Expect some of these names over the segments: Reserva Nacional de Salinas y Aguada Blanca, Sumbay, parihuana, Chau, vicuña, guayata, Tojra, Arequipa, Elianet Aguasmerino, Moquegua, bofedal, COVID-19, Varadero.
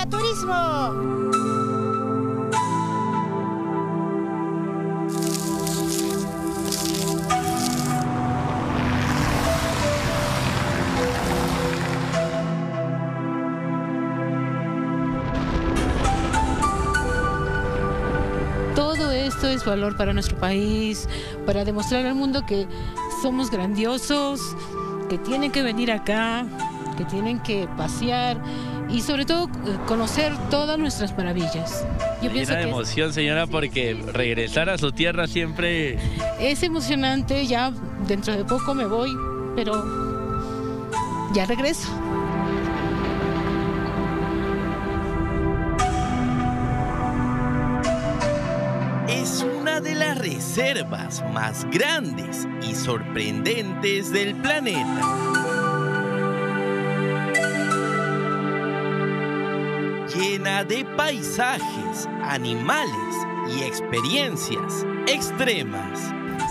¡Viva el turismo! Esto es valor para nuestro país, para demostrar al mundo que somos grandiosos, que tienen que venir acá, que tienen que pasear y sobre todo conocer todas nuestras maravillas. Yo pienso que emoción, señora, sí, porque sí, regresar a su tierra siempre... Es emocionante, ya dentro de poco me voy, pero ya regreso. De las reservas más grandes y sorprendentes del planeta. Llena de paisajes, animales y experiencias extremas.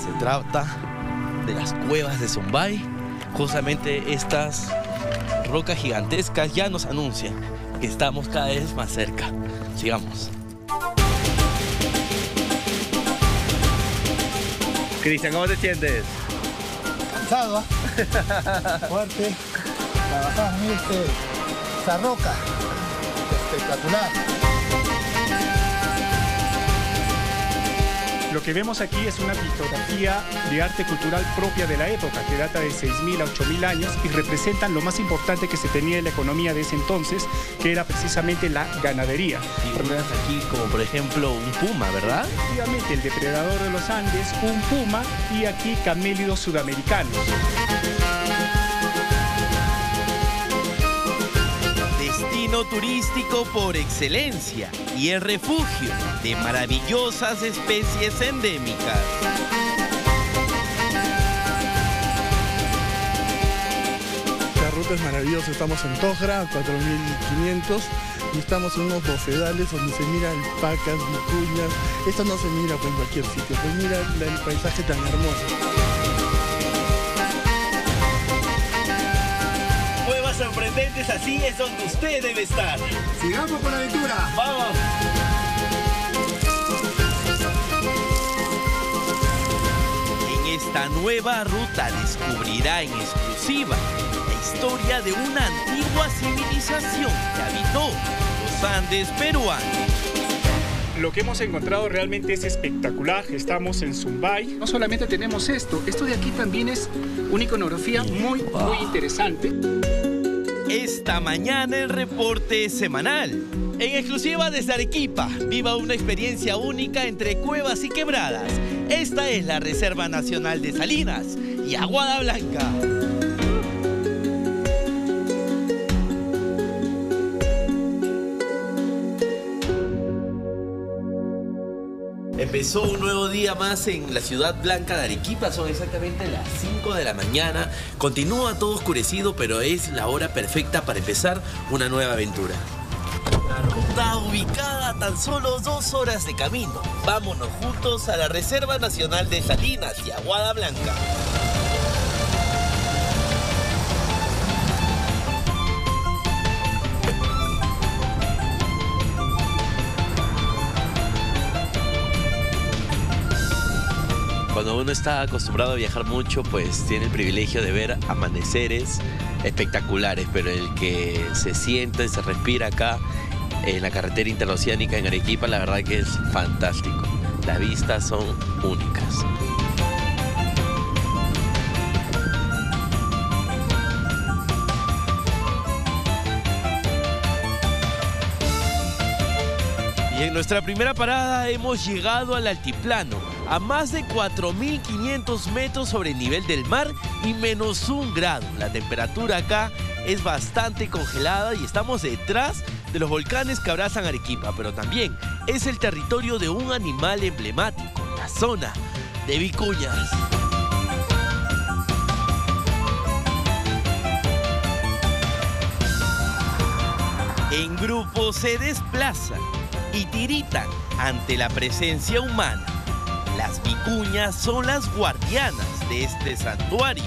Se trata de las cuevas de Sumbay. Justamente estas rocas gigantescas ya nos anuncian que estamos cada vez más cerca. Sigamos. Cristian, ¿cómo te sientes? Cansado, fuerte, trabajás, mire, esa roca, espectacular. Lo que vemos aquí es una pictografía de arte cultural propia de la época, que data de 6.000 a 8.000 años y representan lo más importante que se tenía en la economía de ese entonces, que era precisamente la ganadería. Figuras aquí como por ejemplo un puma, ¿verdad? Efectivamente, el depredador de los Andes, un puma, y aquí camélidos sudamericanos. Destino turístico por excelencia y el refugio de maravillosas especies endémicas. La ruta es maravillosa, estamos en Tojra, 4.500, y estamos en unos bocedales donde se miran alpacas, vicuñas. Esto no se mira en cualquier sitio, se mira el paisaje tan hermoso. Sorprendentes, así es donde usted debe estar. Sigamos con la aventura. ¡Vamos! En esta nueva ruta descubrirá en exclusiva la historia de una antigua civilización que habitó los Andes peruanos. Lo que hemos encontrado realmente es espectacular. Estamos en Sumbay. No solamente tenemos esto de aquí también es una iconografía muy interesante. Esta mañana el reporte semanal. En exclusiva desde Arequipa, viva una experiencia única entre cuevas y quebradas. Esta es la Reserva Nacional de Salinas y Aguada Blanca. Empezó un nuevo día más en la ciudad blanca de Arequipa, son exactamente las 5 de la mañana. Continúa todo oscurecido, pero es la hora perfecta para empezar una nueva aventura. La ruta ubicada a tan solo 2 horas de camino. Vámonos juntos a la Reserva Nacional de Salinas y Aguada Blanca. Cuando uno está acostumbrado a viajar mucho, pues tiene el privilegio de ver amaneceres espectaculares, pero el que se sienta y se respira acá en la carretera interoceánica en Arequipa, la verdad que es fantástico. Las vistas son únicas. Y en nuestra primera parada hemos llegado al altiplano, a más de 4.500 metros sobre el nivel del mar y menos 1 grado. La temperatura acá es bastante congelada y estamos detrás de los volcanes que abrazan Arequipa, pero también es el territorio de un animal emblemático, la zona de vicuñas. En grupo se desplazan y tiritan ante la presencia humana. Las vicuñas son las guardianas de este santuario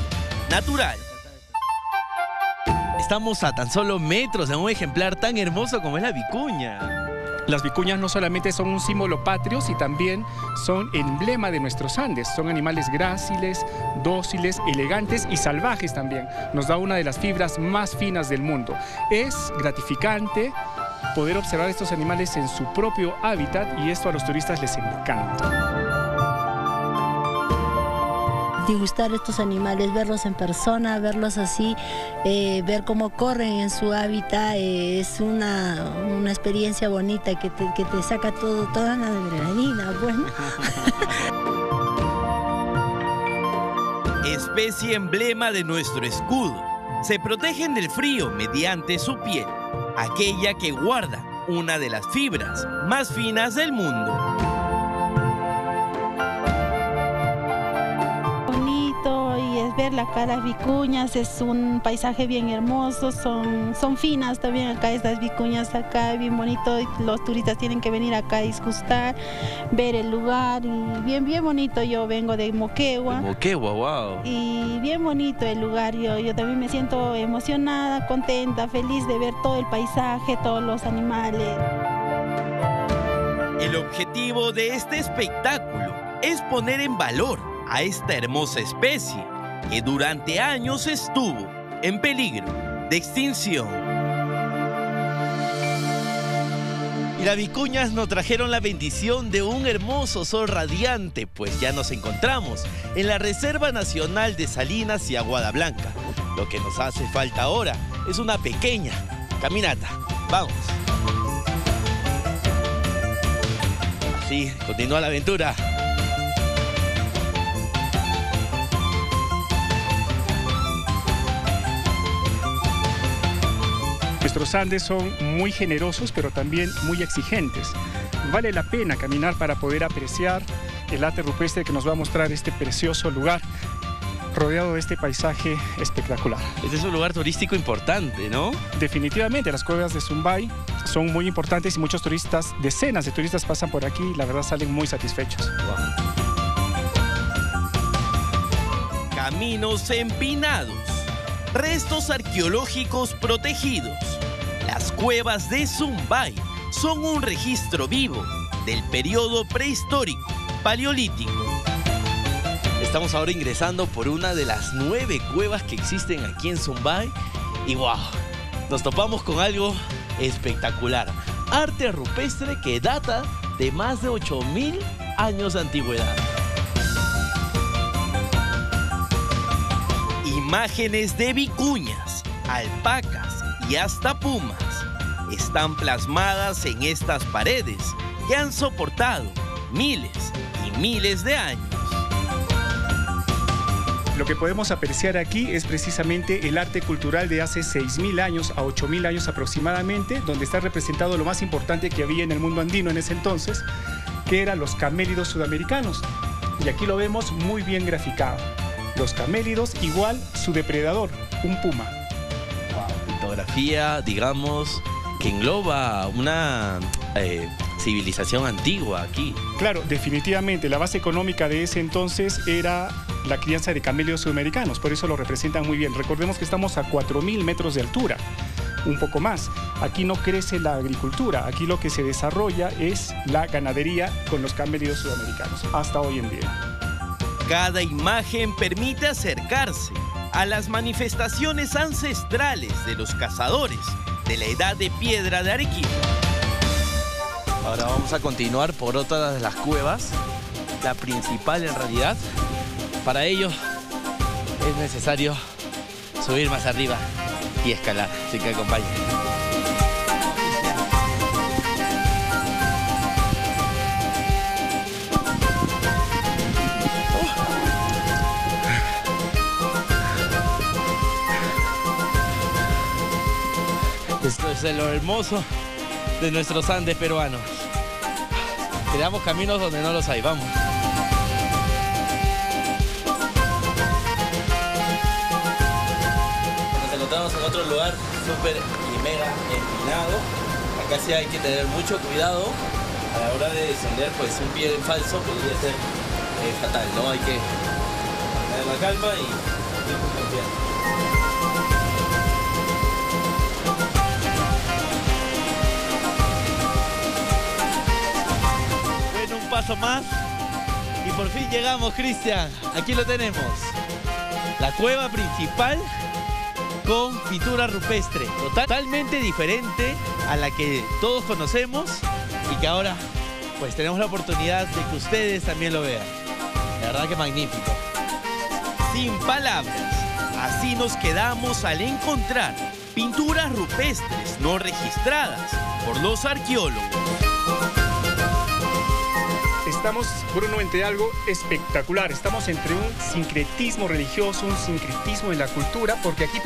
natural. Estamos a tan solo metros de un ejemplar tan hermoso como es la vicuña. Las vicuñas no solamente son un símbolo patrio, sino también son emblema de nuestros Andes. Son animales gráciles, dóciles, elegantes y salvajes también. Nos da una de las fibras más finas del mundo. Es gratificante poder observar estos animales en su propio hábitat y esto a los turistas les encanta. Degustar estos animales, verlos en persona, verlos así, ver cómo corren en su hábitat, es una experiencia bonita que te saca toda la adrenalina, bueno. Especie emblema de nuestro escudo. Se protegen del frío mediante su piel, aquella que guarda una de las fibras más finas del mundo. Ver la cara de vicuñas, es un paisaje bien hermoso, son finas también acá estas vicuñas, acá bien bonito, los turistas tienen que venir acá a disgustar, ver el lugar, y bien bonito. Yo vengo de Moquegua. Moquegua, wow. Y bien bonito el lugar, yo también me siento emocionada, contenta, feliz de ver todo el paisaje, todos los animales. El objetivo de este espectáculo es poner en valor a esta hermosa especie, que durante años estuvo en peligro de extinción. Y las vicuñas nos trajeron la bendición de un hermoso sol radiante, pues ya nos encontramos en la Reserva Nacional de Salinas y Aguada Blanca. Lo que nos hace falta ahora es una pequeña caminata. Vamos. Así continúa la aventura. Nuestros Andes son muy generosos, pero también muy exigentes. Vale la pena caminar para poder apreciar el arte rupestre que nos va a mostrar este precioso lugar, rodeado de este paisaje espectacular. Este es un lugar turístico importante, ¿no? Definitivamente, las cuevas de Sumbay son muy importantes y muchos turistas, decenas de turistas pasan por aquí y la verdad salen muy satisfechos. Wow. Caminos empinados, restos arqueológicos protegidos. Las cuevas de Sumbay son un registro vivo del periodo prehistórico paleolítico. Estamos ahora ingresando por una de las 9 cuevas que existen aquí en Sumbay y wow, nos topamos con algo espectacular. Arte rupestre que data de más de 8000 años de antigüedad. Imágenes de vicuñas, alpacas y hasta pumas están plasmadas en estas paredes que han soportado miles y miles de años. Lo que podemos apreciar aquí es precisamente el arte cultural de hace 6000 años a 8000 años aproximadamente, donde está representado lo más importante que había en el mundo andino en ese entonces, que eran los camélidos sudamericanos. Y aquí lo vemos muy bien graficado. Los camélidos igual su depredador, un puma. Wow, fotografía, digamos, que engloba una civilización antigua aquí. Claro, definitivamente, la base económica de ese entonces era la crianza de camélidos sudamericanos, por eso lo representan muy bien. Recordemos que estamos a 4000 metros de altura, un poco más. Aquí no crece la agricultura, aquí lo que se desarrolla es la ganadería con los camélidos sudamericanos, hasta hoy en día. Cada imagen permite acercarse a las manifestaciones ancestrales de los cazadores de la edad de piedra de Arequipa. Ahora vamos a continuar por otra de las cuevas, la principal en realidad. Para ello es necesario subir más arriba y escalar, así que acompáñenme. Esto es lo hermoso de nuestros Andes peruanos. Creamos caminos donde no los hay, vamos. Nos encontramos en otro lugar súper y mega empinado. Acá sí hay que tener mucho cuidado a la hora de descender, pues un pie en falso podría ser fatal, ¿no? Hay que tener la calma y confiar. paso más y por fin llegamos, Cristian. Aquí lo tenemos, la cueva principal con pintura rupestre, totalmente diferente a la que todos conocemos y que ahora pues tenemos la oportunidad de que ustedes también lo vean. La verdad que magnífico. Sin palabras, así nos quedamos al encontrar pinturas rupestres no registradas por los arqueólogos. Estamos, Bruno, entre algo espectacular. Estamos entre un sincretismo religioso, un sincretismo de la cultura, porque aquí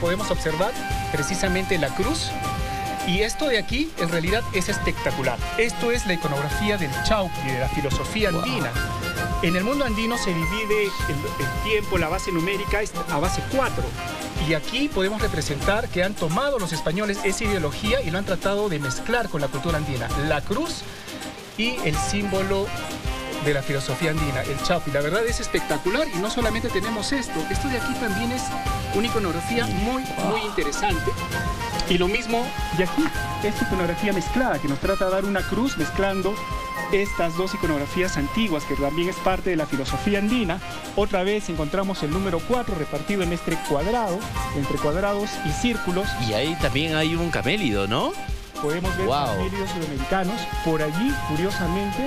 podemos observar precisamente la cruz. Y esto de aquí, en realidad, es espectacular. Esto es la iconografía del Chau y de la filosofía andina. En el mundo andino se divide el tiempo, la base numérica, a base 4. Y aquí podemos representar que han tomado los españoles esa ideología y lo han tratado de mezclar con la cultura andina. La cruz y el símbolo de la filosofía andina, el Chapi. La verdad es espectacular, y no solamente tenemos esto de aquí también es una iconografía muy interesante. Y lo mismo de aquí, esta iconografía mezclada, que nos trata de dar una cruz mezclando estas dos iconografías antiguas, que también es parte de la filosofía andina. Otra vez encontramos el número 4 repartido en este cuadrado, entre cuadrados y círculos. Y ahí también hay un camélido, ¿no? Podemos ver camélidos sudamericanos. Por allí, curiosamente,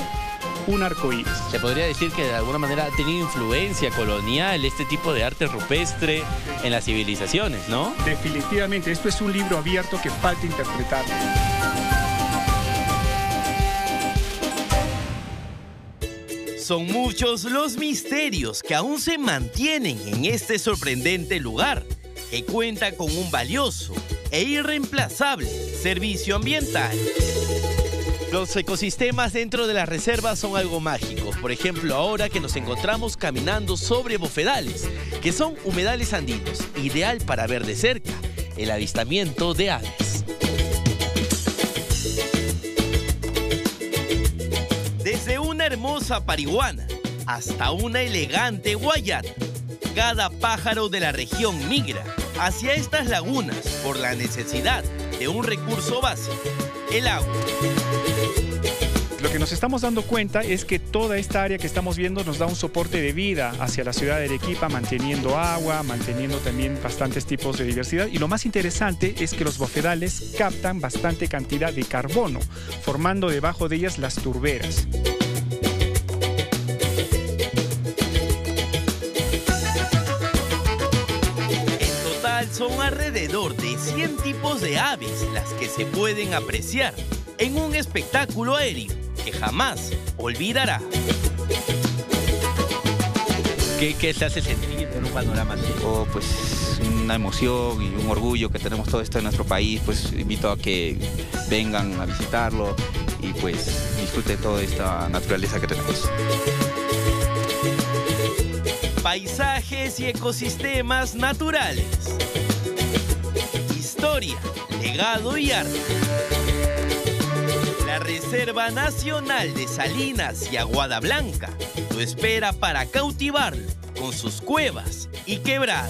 un arcoíris. Se podría decir que de alguna manera ha tenido influencia colonial este tipo de arte rupestre en las civilizaciones, ¿no? Definitivamente, esto es un libro abierto que falta interpretar. Son muchos los misterios que aún se mantienen en este sorprendente lugar, que cuenta con un valioso e irreemplazable servicio ambiental. Los ecosistemas dentro de las reservas son algo mágicos. Por ejemplo, ahora que nos encontramos caminando sobre bofedales, que son humedales andinos, ideal para ver de cerca el avistamiento de aves. Desde una hermosa parihuana hasta una elegante guayata, cada pájaro de la región migra hacia estas lagunas por la necesidad de un recurso básico, el agua. Lo que nos estamos dando cuenta es que toda esta área que estamos viendo nos da un soporte de vida hacia la ciudad de Arequipa, manteniendo agua, manteniendo también bastantes tipos de diversidad. Y lo más interesante es que los bofedales captan bastante cantidad de carbono, formando debajo de ellas las turberas. En total son alrededor de 100 tipos de aves las que se pueden apreciar en un espectáculo aéreo que jamás olvidará. ¿Qué te hace sentir en un panorama así? Oh, pues una emoción y un orgullo que tenemos todo esto en nuestro país. Pues invito a que vengan a visitarlo y pues disfruten toda esta naturaleza que tenemos. Paisajes y ecosistemas naturales, historia, legado y arte. La Reserva Nacional de Salinas y Aguada Blanca lo espera para cautivarlo con sus cuevas y quebradas.